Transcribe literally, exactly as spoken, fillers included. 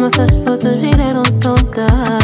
Nossas fotos viraram saudade.